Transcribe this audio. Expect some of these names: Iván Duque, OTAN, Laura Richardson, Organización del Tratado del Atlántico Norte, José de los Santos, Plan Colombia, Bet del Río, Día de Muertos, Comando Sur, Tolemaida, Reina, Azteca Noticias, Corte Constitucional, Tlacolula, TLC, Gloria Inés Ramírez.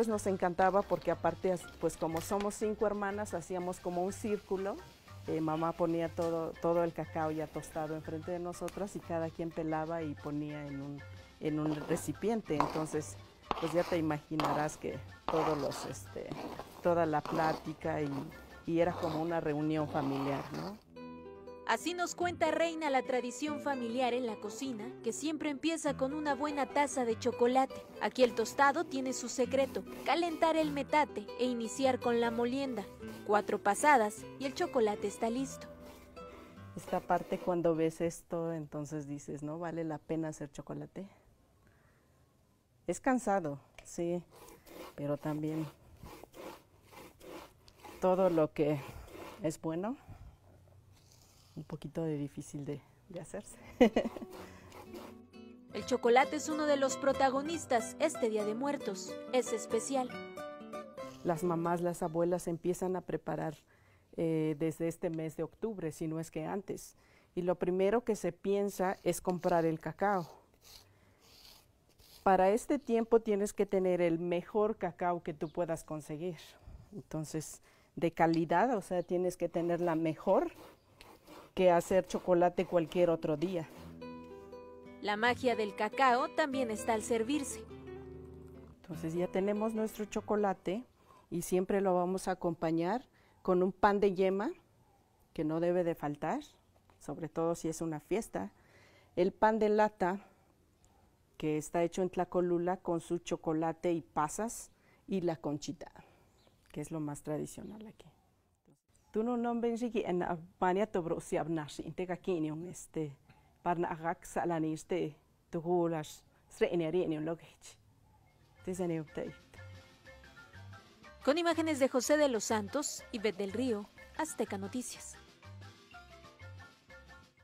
pues nos encantaba porque aparte, pues como somos 5 hermanas, hacíamos como un círculo. Mamá ponía todo el cacao ya tostado enfrente de nosotras y cada quien pelaba y ponía en un recipiente. Entonces, pues ya te imaginarás que toda la plática y era como una reunión familiar, ¿no? Así nos cuenta Reina la tradición familiar en la cocina, que siempre empieza con una buena taza de chocolate. Aquí el tostado tiene su secreto: calentar el metate e iniciar con la molienda. 4 pasadas y el chocolate está listo. Esta parte, cuando ves esto, entonces dices, ¿no? ¿Vale la pena hacer chocolate? Es cansado, sí, pero también todo lo que es bueno, un poquito de difícil de hacerse. El chocolate es uno de los protagonistas este Día de Muertos. Es especial. Las mamás, las abuelas empiezan a preparar desde este mes de octubre, si no es que antes. Y lo primero que se piensa es comprar el cacao. Para este tiempo tienes que tener el mejor cacao que tú puedas conseguir. Entonces, de calidad, o sea, tienes que tener la mejor que hacer chocolate cualquier otro día. La magia del cacao también está al servirse. Entonces ya tenemos nuestro chocolate y siempre lo vamos a acompañar con un pan de yema, que no debe de faltar, sobre todo si es una fiesta. El pan de lata, que está hecho en Tlacolula, con su chocolate y pasas, y la conchita, que es lo más tradicional aquí. Tuno nomben rigi en Albania tobrosi abnashi integakinium este parna agak salaniste tugulas sreinerienium logich. Con imágenes de José de los Santos y Bet del Río, Azteca Noticias.